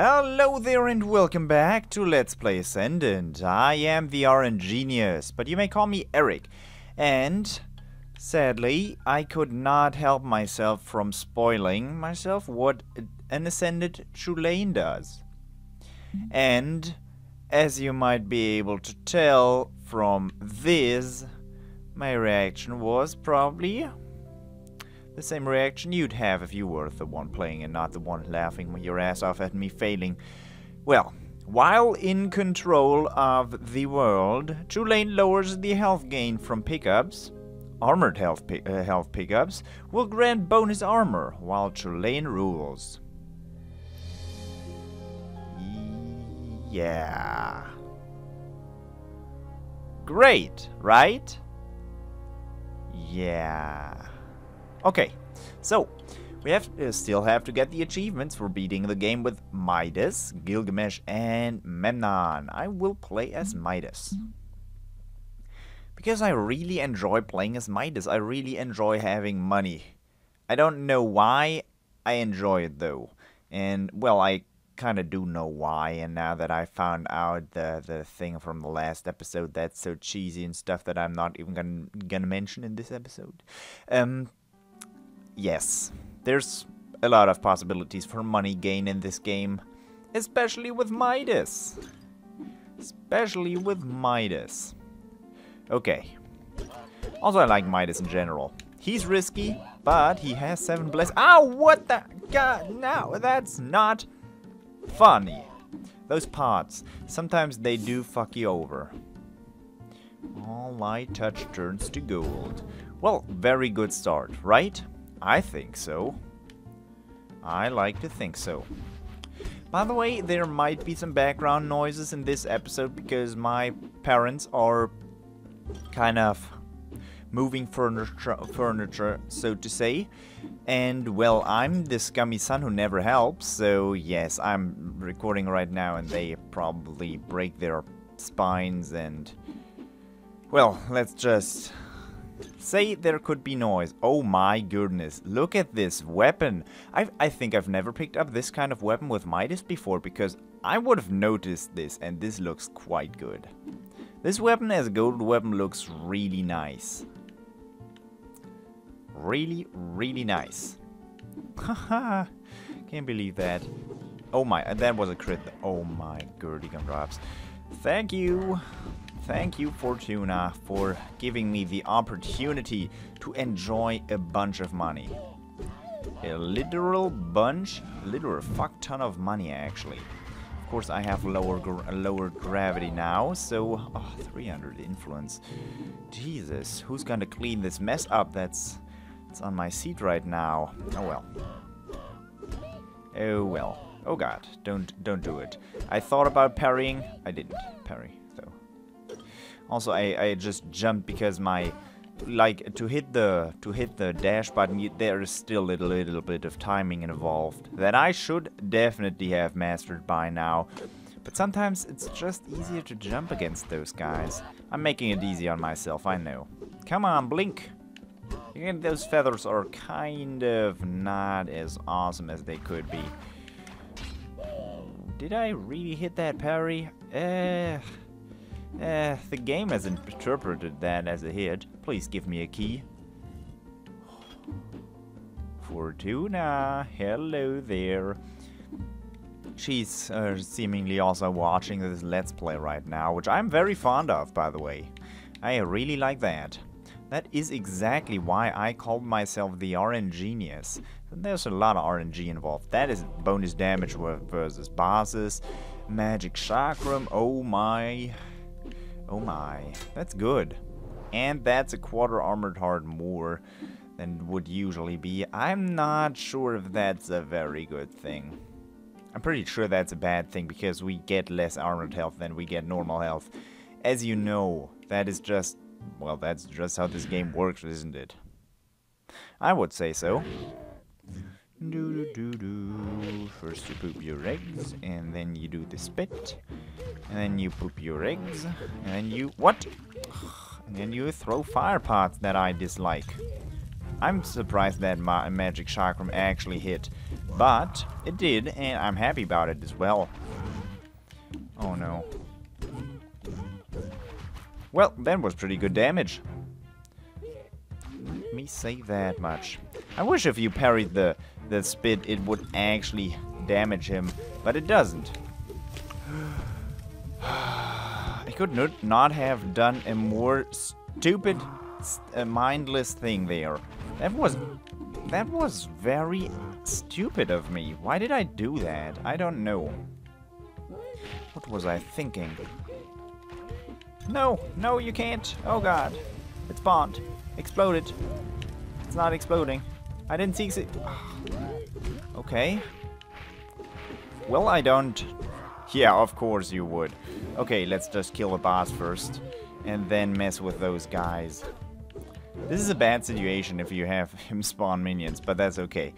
Hello there and welcome back to Let's Play Ascendant. I am the RNGenius, but you may call me Eric. And sadly, I could not help myself from spoiling myself what an Ascendant Chulain does. And as you might be able to tell from this, my reaction was probably the same reaction you'd have if you were the one playing and not the one laughing your ass off at me failing. Well, while in control of the world, Chulain lowers the health gain from pickups, armored health pickups, will grant bonus armor, while Chulain rules. Yeah. Great, right? Yeah. Okay, so we still have to get the achievements for beating the game with Midas, Gilgamesh, and Memnon. I will play as Midas. Because I really enjoy playing as Midas. I really enjoy having money. I don't know why, I enjoy it though. And, well, I kind of do know why, and now that I found out the thing from the last episode that's so cheesy and stuff that I'm not even gonna mention in this episode. Yes, there's a lot of possibilities for money gain in this game, especially with Midas. Okay. Also, I like Midas in general. He's risky, but he has 7 blessings. Ow, what the? God, no, that's not funny. Those pots, sometimes they do fuck you over. All I touch turns to gold. Well, very good start, right? I think so. I like to think so. By the way, there might be some background noises in this episode because my parents are kind of moving furniture, so to say. And, well, I'm the scummy son who never helps, so yes, I'm recording right now and they probably break their spines and, well, let's just say there could be noise. Oh my goodness, look at this weapon. I think I've never picked up this kind of weapon with Midas before, because I would have noticed this, and this looks quite good. This weapon as a gold weapon looks really nice. Really, really nice. Haha, can't believe that. Oh my, that was a crit. Oh my, Gertie Gumdrops. Thank you. Thank you, Fortuna, for giving me the opportunity to enjoy a bunch of money. A literal bunch, literal fuck ton of money, actually. Of course, I have lower gravity now, so oh, 300 influence. Jesus, who's gonna clean this mess up? It's on my seat right now. Oh well. Oh well. Oh god, don't do it. I thought about parrying. I didn't parry. Also, I just jumped because my, like, to hit the dash button, there is still a little bit of timing involved that I should definitely have mastered by now. But sometimes it's just easier to jump against those guys. I'm making it easy on myself, I know. Come on, blink. Again, those feathers are kind of not as awesome as they could be. Did I really hit that parry? The game has interpreted that as a hit. Please give me a key. Fortuna, hello there. She's seemingly also watching this Let's Play right now, which I'm very fond of, by the way. I really like that. That is exactly why I called myself the RNGenius. There's a lot of RNG involved. That is bonus damage versus bosses. Magic chakram, oh my. Oh my, that's good. And that's a quarter armored heart more than would usually be. I'm not sure if that's a very good thing. I'm pretty sure that's a bad thing because we get less armored health than we get normal health. As you know, that is just, well, that's just how this game works, isn't it? I would say so. Do-do-do-do. First you poop your eggs, and then you do the spit, and then you poop your eggs, and then you what? And then you throw fire pots that I dislike. I'm surprised that my magic chakram actually hit. But it did, and I'm happy about it as well. Oh no. Well, that was pretty good damage. Let me say that much. I wish if you parried the spit, it would actually damage him, but it doesn't. I could not have done a more stupid, mindless thing there. That was very stupid of me. Why did I do that? I don't know. What was I thinking? No, no, you can't. Oh god. It spawned. Exploded. It's not exploding. I didn't see it. Okay. Well, I don't... Yeah, of course you would. Okay, let's just kill the boss first. And then mess with those guys. This is a bad situation if you have him spawn minions, but that's okay.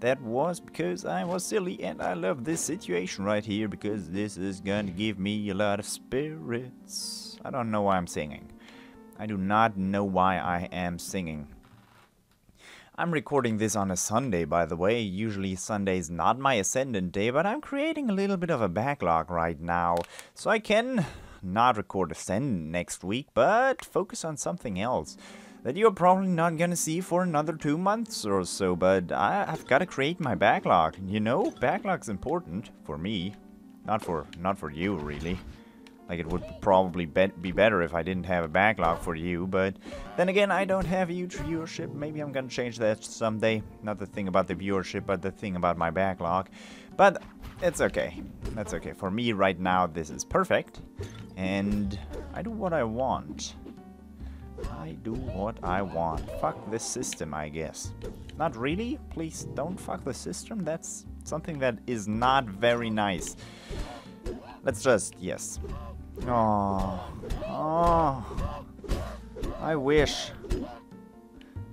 That was because I was silly, and I love this situation right here, because this is gonna give me a lot of spirits. I don't know why I'm singing. I do not know why I am singing. I'm recording this on a Sunday, by the way. Usually Sunday's not my Ascendant day, but I'm creating a little bit of a backlog right now, so I can not record Ascendant next week, but focus on something else that you're probably not gonna see for another 2 months or so, but I've gotta create my backlog. You know, backlog's important for me, not for you really. Like, it would probably be better if I didn't have a backlog for you, but then again, I don't have huge viewership. Maybe I'm gonna change that someday. Not the thing about the viewership, but the thing about my backlog. But it's okay. That's okay. For me right now, this is perfect, and I do what I want. I do what I want. Fuck this system, I guess. Not really. Please don't fuck the system. That's something that is not very nice. Let's just... Yes. Oh. Oh. I wish.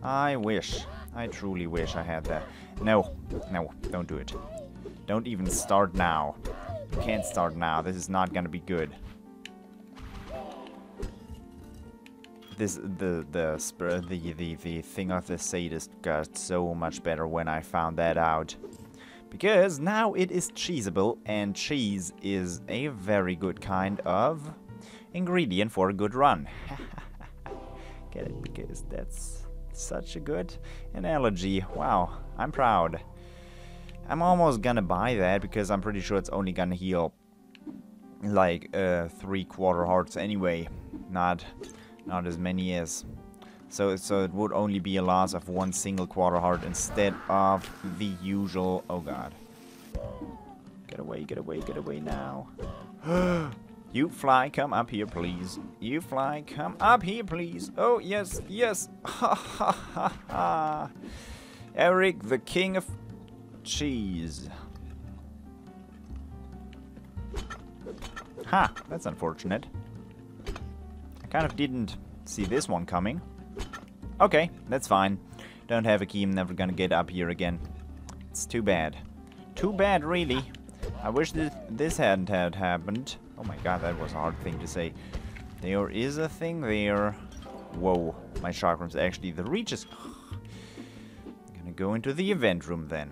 I wish. I truly wish I had that. No. No. Don't do it. Don't even start now. You can't start now. This is not gonna be good. This the thing of the sadist got so much better when I found that out, because now it is cheeseable, and cheese is a very good kind of ingredient for a good run. Get it? Because that's such a good analogy. Wow, I'm proud. I'm almost gonna buy that, because I'm pretty sure it's only gonna heal like 3/4 hearts anyway. Not as many as, so it would only be a loss of 1 single quarter heart instead of the usual. Oh god, get away now. You fly, come up here please. You fly, come up here please. Oh yes, yes. Ha ha ha ha. Eric, the king of cheese. Ha, that's unfortunate. Kind of didn't see this one coming. Okay, that's fine. Don't have a key, I'm never gonna get up here again. It's too bad. Too bad, really. I wish this hadn't had happened. Oh my god, that was a hard thing to say. There is a thing there. Whoa, my chakrams actually, the reach is... I'm gonna go into the event room then.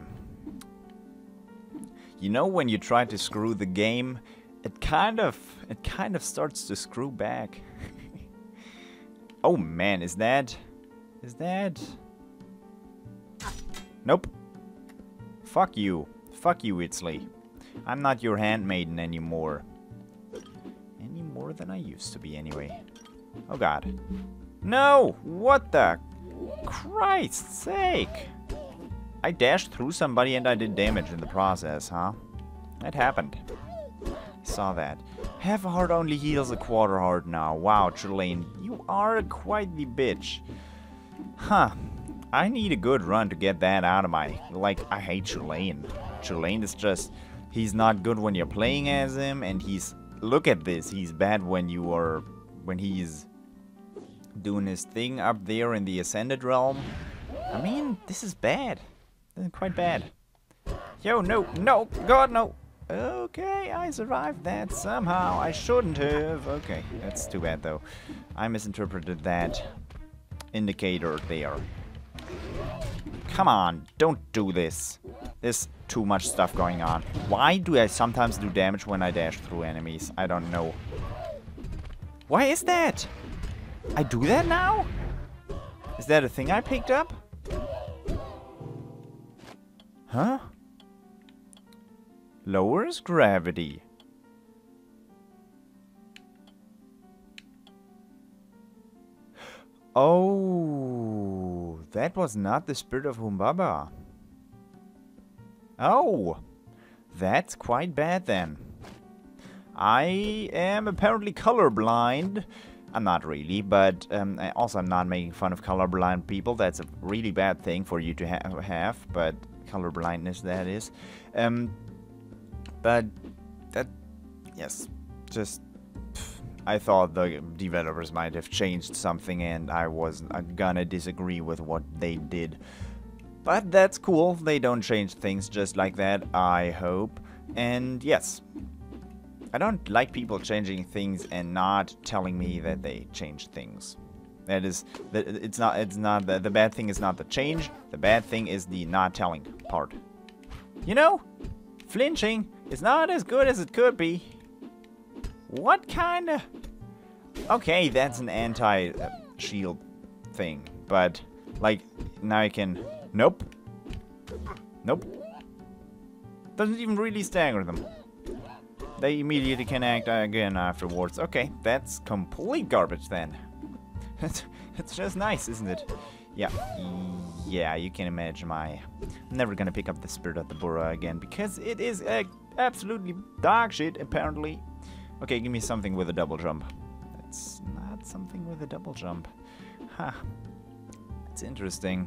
You know, when you try to screw the game, it kind of starts to screw back. Oh man, is that? Nope. Fuck you, Itzli. I'm not your handmaiden anymore. Any more than I used to be, anyway. Oh god. No! What the Christ's sake! I dashed through somebody and I did damage in the process, huh? That happened. Saw that. Half a heart only heals 1/4 heart now. Wow, Chulain, you are quite the bitch. Huh. I need a good run to get that out of my... Like, I hate Chulain. Chulain is just... He's not good when you're playing as him, and he's... Look at this. He's bad when you are... When he's doing his thing up there in the Ascended Realm. I mean, this is bad. This is quite bad. Yo, no, no, god, no. Okay, I survived that somehow. I shouldn't have. Okay, that's too bad though. I misinterpreted that indicator there. Come on, don't do this. This too much stuff going on. Why do I sometimes do damage when I dash through enemies? I don't know. Why is that? I do that now? Is that a thing I picked up? Huh? Lowers gravity. Oh, that was not the spirit of Humbaba. Oh, that's quite bad then. I am apparently colorblind. I'm not really, but also I'm not making fun of colorblind people. That's a really bad thing for you to have, but colorblindness that is. But that, yes, just... I thought the developers might have changed something and I wasn't gonna disagree with what they did. But that's cool, they don't change things just like that, I hope. And yes, I don't like people changing things and not telling me that they changed things. That is, the bad thing is not the change, the bad thing is the not telling part. You know, flinching is not as good as it could be. What kind of... Okay, that's an anti-shield thing, but, like, now I can... Nope. Nope. Doesn't even really stagger them. They immediately can act again afterwards. Okay, that's complete garbage then. It's just nice, isn't it? Yeah. Yeah, you can imagine my... I'm never gonna pick up the Spirit of the Burra again, because it is absolutely dog shit, apparently. Okay, give me something with a double jump. That's not something with a double jump. Huh. It's interesting.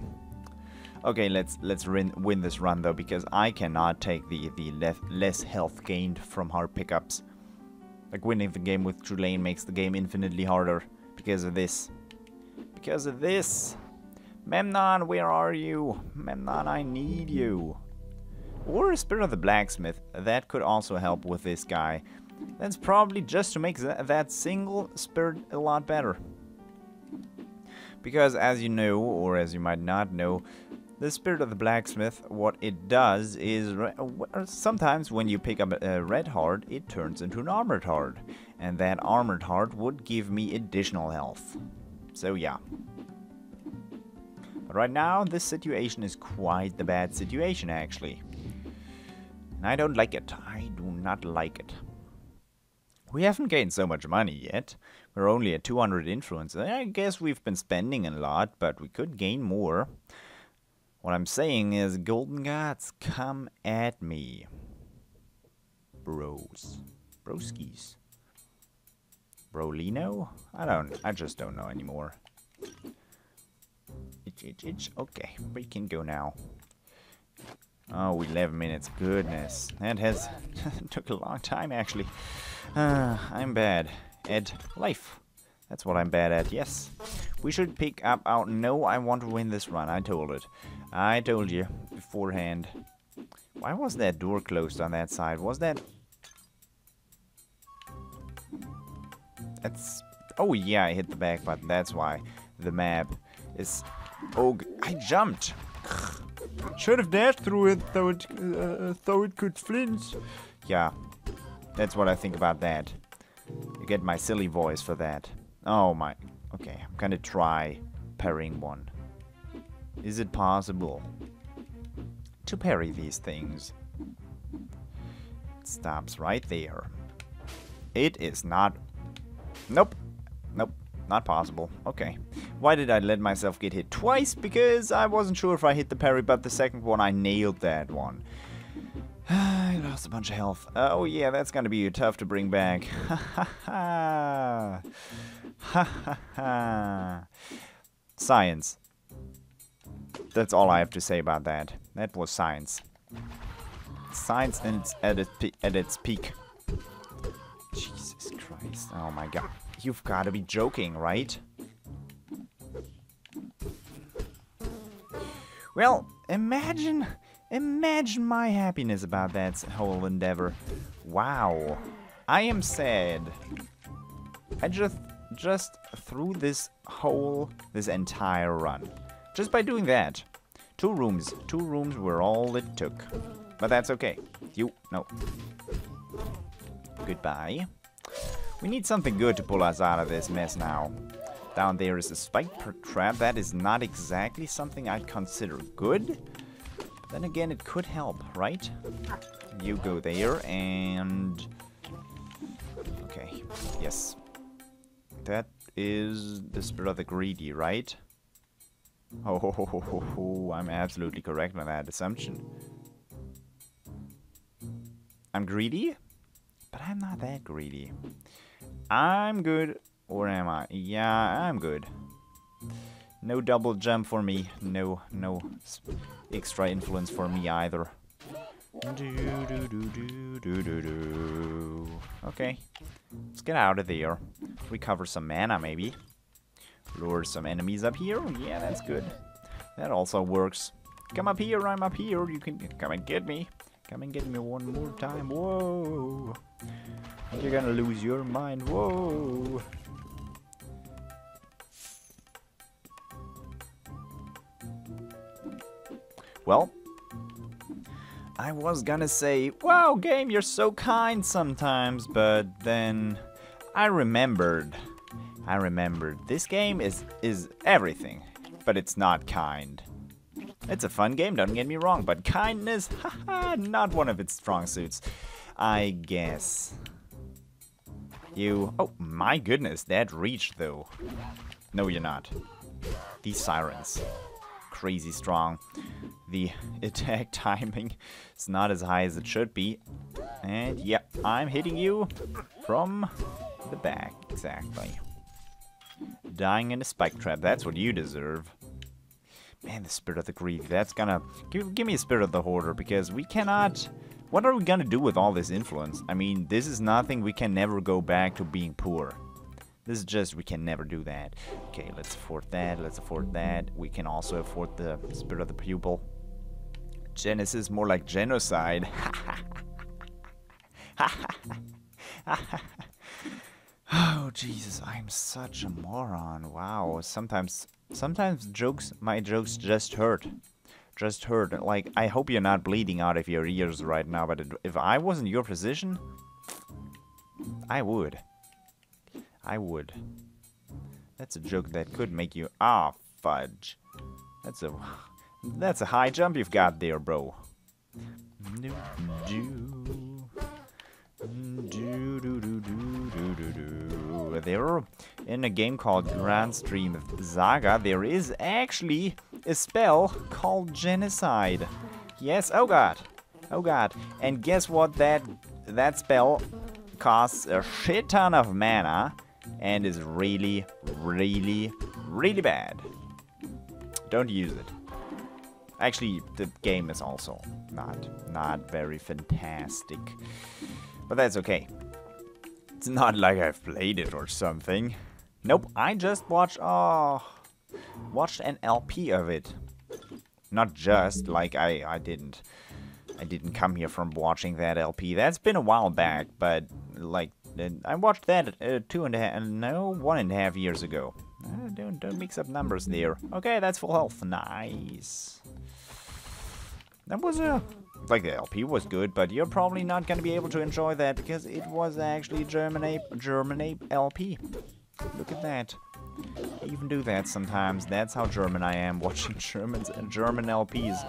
Okay, let's win this run though, because I cannot take the less health gained from hard pickups. Like winning the game with Chulain makes the game infinitely harder because of this. Because of this. Memnon, where are you? Memnon, I need you. Or a Spirit of the Blacksmith. That could also help with this guy. That's probably just to make that single spirit a lot better. Because as you know, or as you might not know, the Spirit of the Blacksmith, what it does is sometimes when you pick up a red heart, it turns into an armored heart. And that armored heart would give me additional health. So yeah. But right now, this situation is quite the bad situation actually. And I don't like it. I do not like it. We haven't gained so much money yet. We're only at 200 influence. I guess we've been spending a lot, but we could gain more. What I'm saying is, golden gods, come at me. Bros. Broskies. Brolino? I just don't know anymore. Itch, itch, itch. Okay, we can go now. Oh, 11 minutes. Goodness. That has took a long time, actually. I'm bad at life. That's what I'm bad at, yes. We should pick up out. No, I want to win this run. I told it. I told you beforehand. Why was that door closed on that side? Was that... That's... Oh, yeah, I hit the back button. That's why the map is... Oh, I jumped. Should have dashed through it, though it could flinch. Yeah, that's what I think about that. You get my silly voice for that. Oh my... Okay, I'm gonna try parrying one. Is it possible to parry these things? It stops right there. It is not... Nope. Nope. Not possible. Okay. Why did I let myself get hit twice? Because I wasn't sure if I hit the parry, but the second one I nailed that one. I lost a bunch of health. Oh yeah, that's gonna be tough to bring back. Ha ha ha. Ha ha ha. Science. That's all I have to say about that. That was science. Science and it's at its peak. Jesus Christ. Oh my god. You've gotta be joking, right? Well, imagine my happiness about that whole endeavor. Wow. I am sad. I just threw this entire run. Just by doing that. Two rooms were all it took. But that's okay. You, no. Goodbye. We need something good to pull us out of this mess now. Down there is a spike per trap. That is not exactly something I'd consider good. But then again, it could help, right? You go there and... okay, yes. That is the Spirit of the Greedy, right? Oh, ho, ho, ho, ho, ho. I'm absolutely correct on that assumption. I'm greedy, but I'm not that greedy. I'm good, or am I? Yeah, I'm good. No double jump for me. No extra influence for me either. Okay, let's get out of there. Recover some mana, maybe. Lure some enemies up here. Yeah, that's good. That also works. Come up here, I'm up here. You can come and get me. Come and get me one more time. Whoa. You're gonna lose your mind. Whoa. Well, I was gonna say, wow, game, you're so kind sometimes, but then I remembered. This game is everything, but it's not kind. It's a fun game, don't get me wrong, but kindness, haha, not one of its strong suits, I guess. You, oh my goodness, that reach though. No, you're not. These sirens, crazy strong. The attack timing is not as high as it should be. And yeah, I'm hitting you from the back, exactly. Dying in a spike trap, that's what you deserve. Man, the Spirit of the Greedy, that's gonna... Give me a Spirit of the Hoarder, because we cannot... What are we gonna do with all this influence? I mean, this is nothing, we can never go back to being poor. This is just, we can never do that. Okay, let's afford that, We can also afford the Spirit of the Pupil. Genesis, more like genocide. Oh, Jesus, I'm such a moron. Wow, sometimes my jokes just hurt. Like, I hope you're not bleeding out of your ears right now, but if I was in your position, I would. That's a joke that could make you... ah, fudge. That's a high jump you've got there, bro. There, in a game called Grandstream Zaga, there is actually a spell called genocide. Yes, oh god, oh god. And guess what? That spell costs a shit ton of mana and is really, really, really bad. Don't use it. Actually, the game is also not very fantastic, but that's okay. It's not like I've played it or something. Nope, I just watched an LP of it. Not just, like, I didn't come here from watching that LP. That's been a while back, but, like, I watched that 1.5 years ago. Don't mix up numbers there. Okay, that's full health. Nice. That was a... like, the LP was good, but you're probably not going to be able to enjoy that because it was actually German Ape LP. Look at that. I even do that sometimes. That's how German I am, watching Germans and German LPs.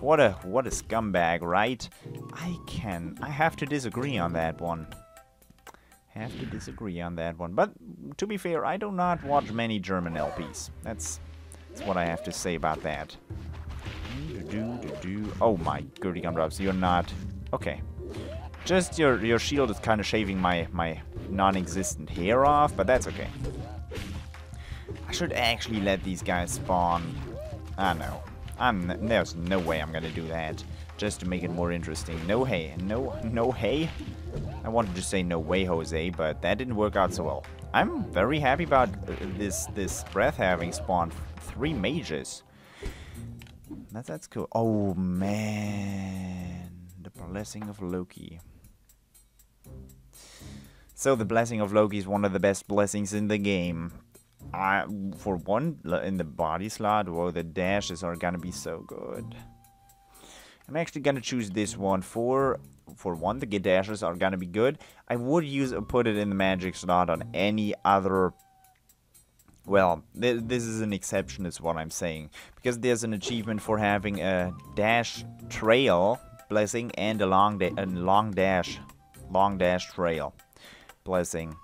What a scumbag, right? I have to disagree on that one. But to be fair, I do not watch many German LPs. That's what I have to say about that. Oh my goody gumdrops, you're not... okay. Just your shield is kind of shaving my non-existent hair off, but that's okay. I should actually let these guys spawn. I know. There's no way I'm gonna do that. Just to make it more interesting. No hay. No hay. I wanted to say no way, Jose, but that didn't work out so well. I'm very happy about this breath having spawned 3 mages. That's cool. Oh, man. The Blessing of Loki. So the Blessing of Loki is one of the best blessings in the game. For one, in the body slot, whoa, the dashes are gonna be so good. I'm actually gonna choose this one for one. The Gadashers are gonna be good. I would use put it in the magic slot on any other. Well, this is an exception, is what I'm saying, because there's an achievement for having a dash trail blessing and a long dash trail blessing.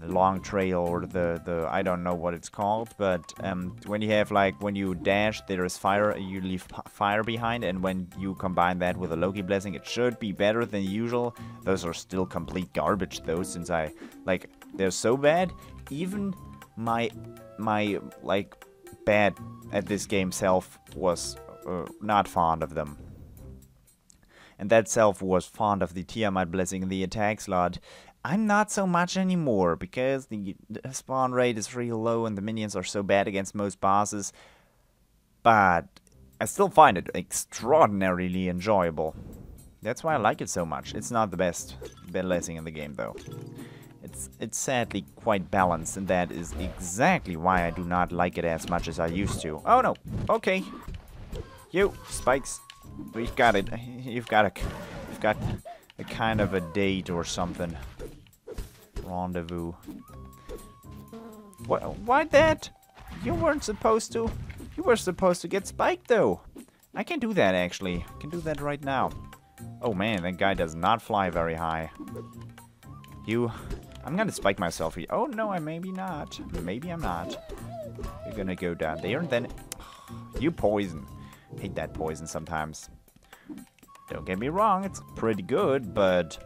The long trail, or the I don't know what it's called, but when you have, like, when you dash, there is fire, you leave fire behind, and when you combine that with a Loki blessing, it should be better than usual. Those are still complete garbage though, since I, like, they're so bad, even my like bad at this game self was not fond of them. And that self was fond of the Tiamat blessing in the attack slot. I'm not so much anymore, because the spawn rate is real low and the minions are so bad against most bosses, but I still find it extraordinarily enjoyable. That's why I like it so much. It's not the best blessing in the game though. It's sadly quite balanced, and that is exactly why I do not like it as much as I used to. Oh no, okay. You, Spikes, we've got it. You've got a kind of a date or something. Rendezvous. Why that? You weren't supposed to. You were supposed to get spiked though. I can do that actually. I can do that right now. Oh man, that guy does not fly very high. You, I'm gonna spike myself here. Oh no, I maybe not. Maybe I'm not. You're gonna go down there and then you poison. I hate that poison sometimes. Don't get me wrong, it's pretty good, but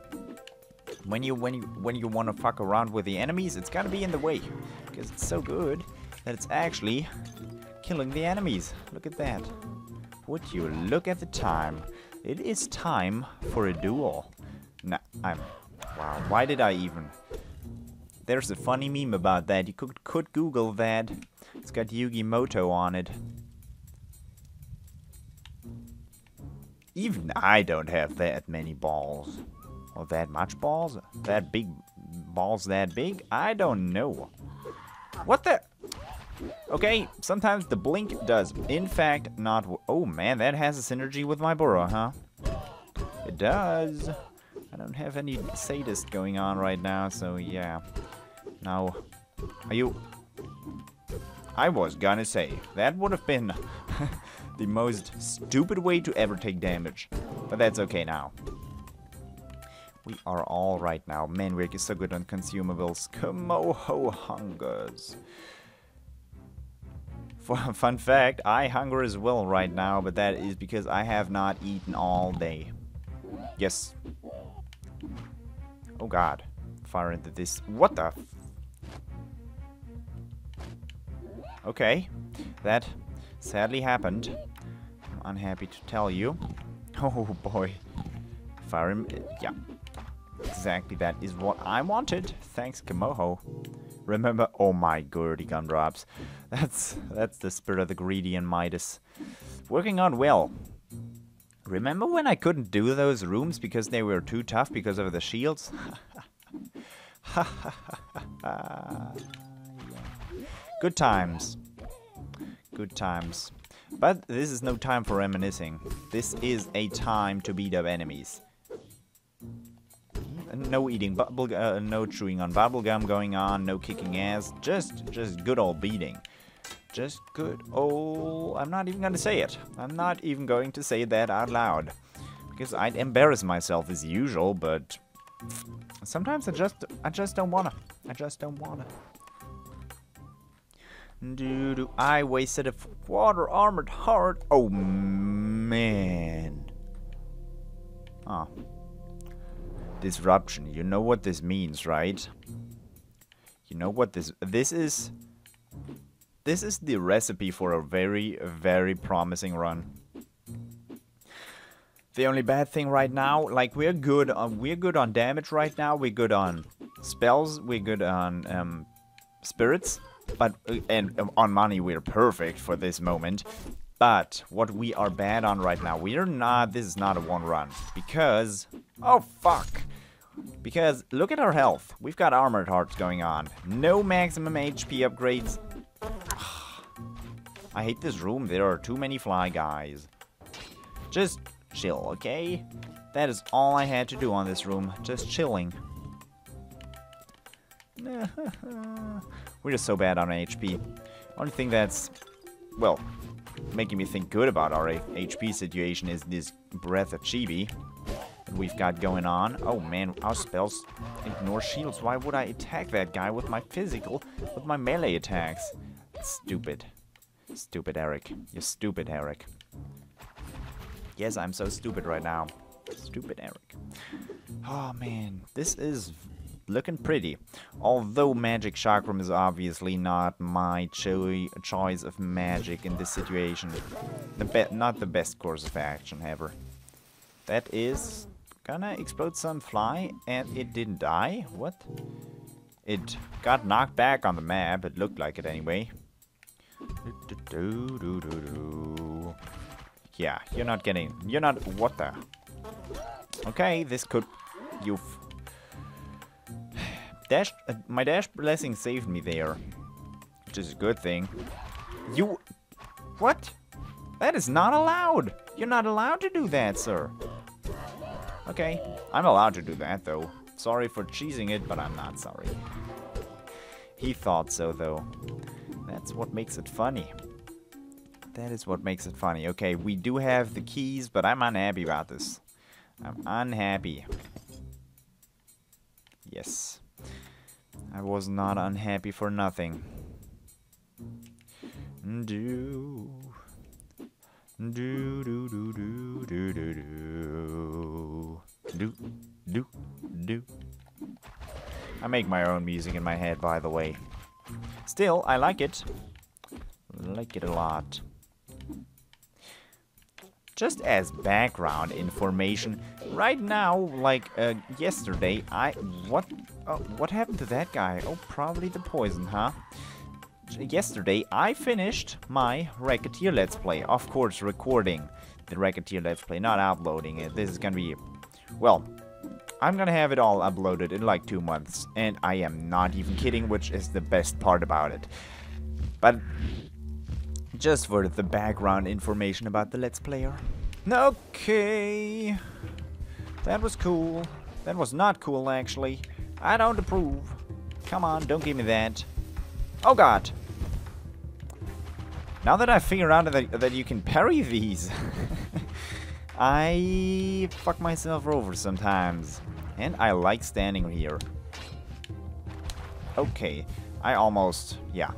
when you want to fuck around with the enemies, it's gotta be in the way, because it's so good that it's actually killing the enemies. Look at that. Would you look at the time? It is time for a duel. Nah, I'm. Wow, why did I even? There's a funny meme about that. You could Google that. It's got Yugi Moto on it. Even I don't have that many balls. Or that much balls? That big? Balls that big? I don't know. What the? Okay, sometimes the blink does in fact not work. Oh man, that has a synergy with my burrow, huh? It does. I don't have any sadist going on right now, so yeah. Now, are you? I was gonna say, that would have been the most stupid way to ever take damage. But that's okay now. We are all right now. Man, we're so good on consumables. Komoho hungers. Fun fact, I hunger as well right now, but that is because I have not eaten all day. Yes. Oh god. Fire into this. What the? Okay. That sadly happened. I'm unhappy to tell you. Oh boy. Fire him. Yeah. Exactly, that is what I wanted. Thanks, Komoho. Remember, oh my goody gumdrops. That's the spirit of the greedy and Midas. Working on well. Remember when I couldn't do those rooms because they were too tough because of the shields? Good times. Good times. But this is no time for reminiscing. This is a time to beat up enemies. No eating bubble, no chewing on bubblegum going on, no kicking ass, just good old beating. Just good old... I'm not even going to say it. I'm not even going to say that out loud. Because I'd embarrass myself as usual, but... sometimes I just don't wanna. I just don't wanna. Dude, I wasted a water armored heart. Oh, man. Ah. Oh. Disruption. You know what this means, right? You know what this... this is... this is the recipe for a very, very promising run. The only bad thing right now, like, we're good on damage right now. We're good on spells. We're good on spirits, but and on money we're perfect for this moment. But what we are bad on right now, we're not. This is not a one run because oh fuck. Because look at our health. We've got armored hearts going on. No maximum HP upgrades. I hate this room. There are too many fly guys. Just chill, okay? That is all I had to do on this room, just chilling. We're just so bad on HP. Only thing that's, well, making me think good about our HP situation is this Breath of Chibi that we've got going on. Oh man, our spells ignore shields. Why would I attack that guy with my physical, with my melee attacks? Stupid. Stupid Eric. You're stupid, Eric. Yes, I'm so stupid right now. Stupid Eric. Oh man, this is looking pretty. Although Magic Chakram is obviously not my choice of magic in this situation. Not the best course of action ever. That is gonna explode some fly, and it didn't die. What? It got knocked back on the map, it looked like it anyway. Yeah, you're not, what the? Okay, this could, you've, my dash blessing saved me there, which is a good thing. You, what? That is not allowed. You're not allowed to do that, sir. Okay, I'm allowed to do that though. Sorry for cheesing it, but I'm not sorry. He thought so though. That's what makes it funny. That is what makes it funny. Okay, we do have the keys, but I'm unhappy about this. I'm unhappy. Yes. I was not unhappy for nothing. I make my own music in my head, by the way. Still, I like it. Like it a lot. Just as background information, right now, like yesterday, what happened to that guy? Oh, probably the poison, huh? Yesterday, I finished my Racketeer Let's Play. Of course, recording the Racketeer Let's Play, not uploading it. This is gonna be, well, I'm gonna have it all uploaded in like 2 months, and I am not even kidding, which is the best part about it. But just for the background information about the Let's Player. Okay. That was cool. That was not cool, actually. I don't approve. Come on, don't give me that. Oh, God. Now that I figured out that you can parry these, I fuck myself over sometimes. And I like standing here. Okay. I almost... yeah.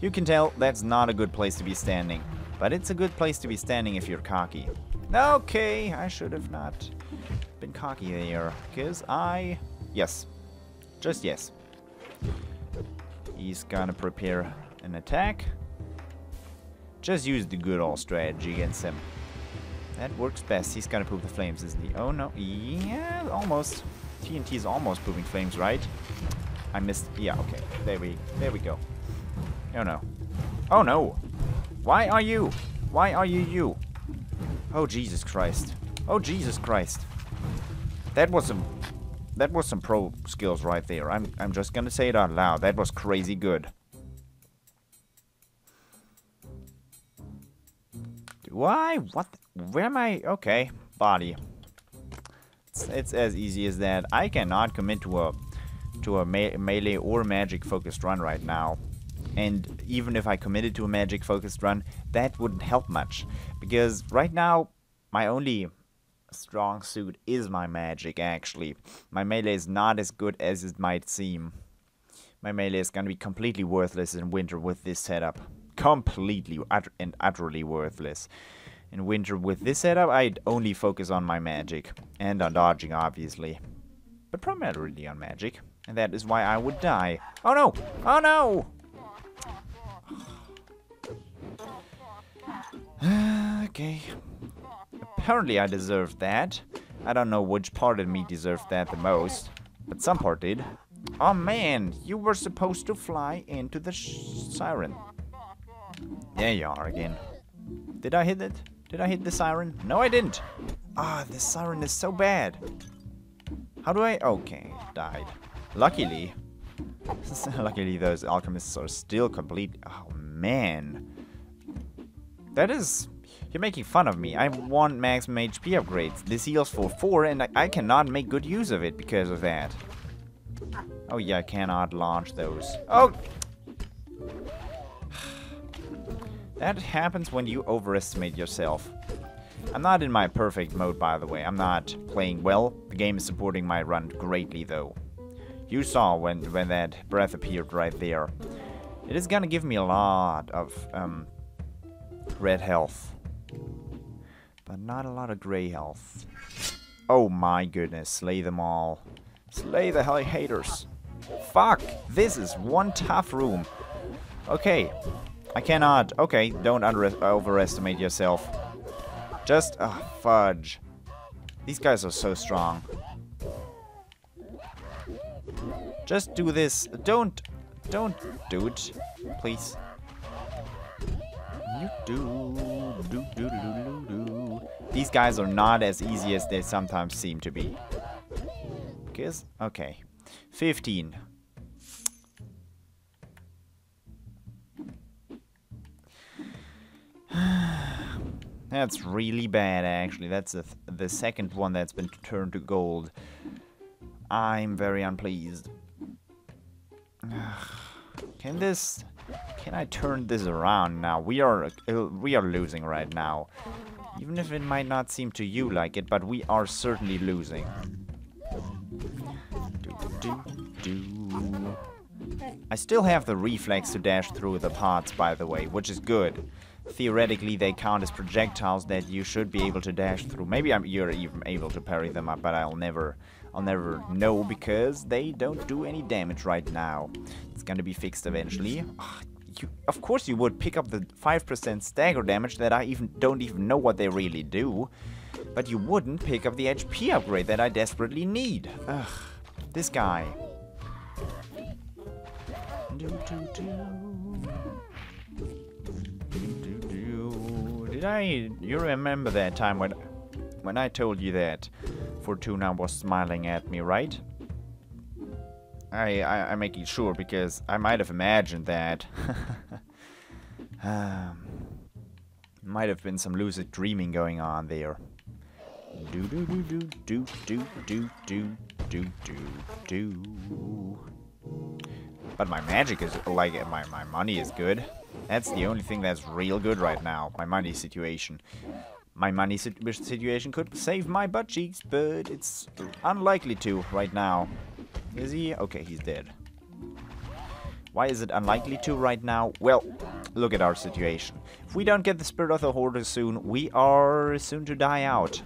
You can tell that's not a good place to be standing, but it's a good place to be standing if you're cocky. Okay, I should have not been cocky there, because I... yes. Just yes. He's gonna prepare an attack. Just use the good old strategy against him. That works best. He's gonna poop the flames, isn't he? Oh no, yeah, almost. TNT's almost pooping flames, right? I missed, yeah, okay, there we go. Oh no. Oh no! Why are you? Why are you? Oh Jesus Christ. Oh Jesus Christ. That was some pro skills right there. I'm just gonna say it out loud. That was crazy good. Why? What? Where am I? Okay. Body. It's as easy as that. I cannot commit to a melee or magic focused run right now. And even if I committed to a magic-focused run, that wouldn't help much. Because right now, my only strong suit is my magic, actually. My melee is not as good as it might seem. My melee is gonna be completely worthless in winter with this setup. Completely and utterly worthless. In winter with this setup, I'd only focus on my magic. And on dodging, obviously. But primarily on magic. And that is why I would die. Oh no! Oh no! Okay. Apparently I deserved that. I don't know which part of me deserved that the most, but some part did. Oh man, you were supposed to fly into the siren. There you are again. Did I hit it? Did I hit the siren? No, I didn't. Ah, the siren is so bad. How do I... okay, died. Luckily. Luckily those alchemists are still complete... oh man. That is... You're making fun of me. I want max HP upgrades. This heals for 4 and I cannot make good use of it because of that. Oh yeah, I cannot launch those. Oh! That happens when you overestimate yourself. I'm not in my perfect mode, by the way. I'm not playing well. The game is supporting my run greatly, though. You saw when that breath appeared right there. It is gonna give me a lot of red health. But not a lot of gray health. Oh my goodness, slay them all. Slay the hell haters. Fuck, this is one tough room. Okay, I cannot. Okay, don't overestimate yourself. Just, fudge. These guys are so strong. Just do this. Don't do it, please. These guys are not as easy as they sometimes seem to be. Guess? Okay. 15. That's really bad, actually. That's the second one that's been turned to gold. I'm very unpleased. Can I turn this around now? We are losing right now. Even if it might not seem to you like it, but we are certainly losing. I still have the reflex to dash through the pots, by the way, which is good. Theoretically, they count as projectiles that you should be able to dash through. Maybe you're even able to parry them up, but I'll never know because they don't do any damage right now. It's gonna be fixed eventually. Of course you would pick up the 5% stagger damage that I don't even know what they really do. But you wouldn't pick up the HP upgrade that I desperately need. Ugh, this guy. You remember that time when I told you that Fortuna was smiling at me, right? I'm making sure because I might have imagined that. Might have been some lucid dreaming going on there. But my magic is like my money is good. That's the only thing that's real good right now. My money situation. My money situation could save my butt cheeks, but it's unlikely to right now. Is he? Okay, he's dead. Why is it unlikely to right now? Well, look at our situation. If we don't get the Spirit of the Hoarder soon, we are soon to die out.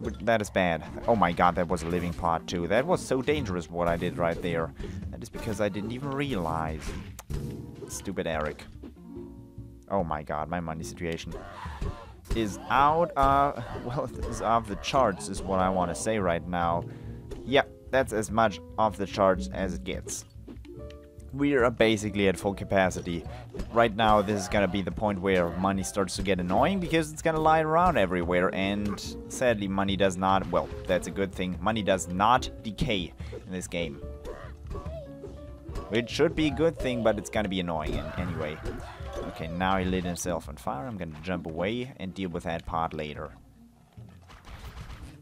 But that is bad. Oh my god, that was a living pot too. That was so dangerous what I did right there. That is because I didn't even realize. Stupid Eric. Oh my god, my money situation is out of... well, it's off the charts is what I want to say right now. Yeah, that's as much off the charts as it gets. We are basically at full capacity. Right now, this is gonna be the point where money starts to get annoying because it's gonna lie around everywhere and sadly money does not... well, that's a good thing. Money does not decay in this game. It should be a good thing, but it's gonna be annoying anyway. Okay, now he lit himself on fire. I'm gonna jump away and deal with that part later.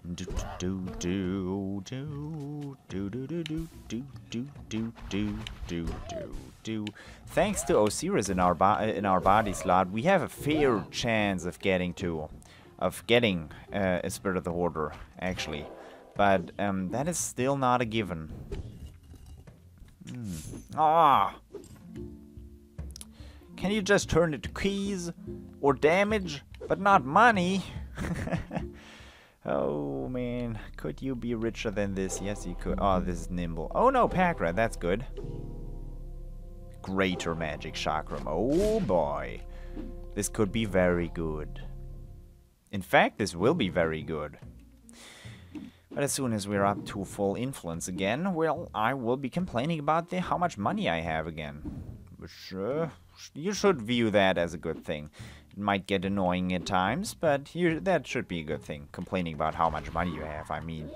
Thanks to Osiris in our body slot, we have a fair chance of getting a Spirit of the Hoarder, actually. But that is still not a given. Ah! Can you just turn it to keys or damage, but not money? Oh man, could you be richer than this? Yes, you could. Oh, this is nimble. Oh no, pack rat, that's good. Greater magic chakram. Oh boy. This could be very good. In fact, this will be very good. But as soon as we're up to full influence again, well, I will be complaining about how much money I have again. Which, you should view that as a good thing. It might get annoying at times, but that should be a good thing. Complaining about how much money you have, I mean...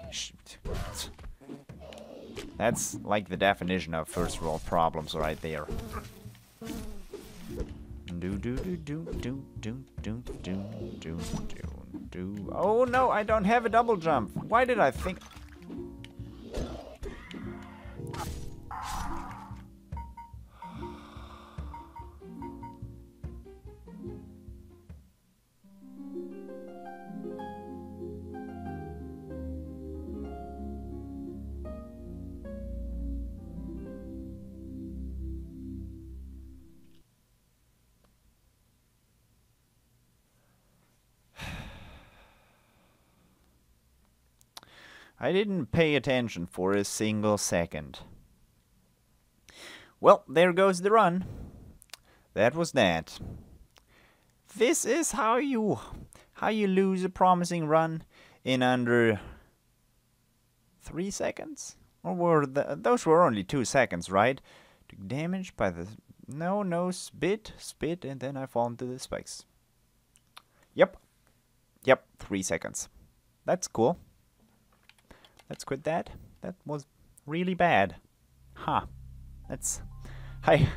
that's like the definition of first world problems right there. Do. Oh no, I don't have a double jump. Why did I think? I didn't pay attention for a single second. Well, there goes the run. That was that. This is how you lose a promising run in under 3 seconds? Or were those were only 2 seconds, right? Took damage by the... No, spit, and then I fall into the spikes. Yep, 3 seconds. That's cool. Let's quit that. That was really bad. Huh. That's... I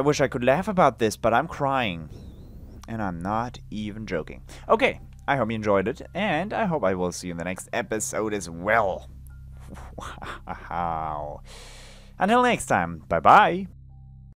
wish I could laugh about this, but I'm crying. And I'm not even joking. Okay, I hope you enjoyed it, and I hope I will see you in the next episode as well. Wow. Until next time, bye-bye.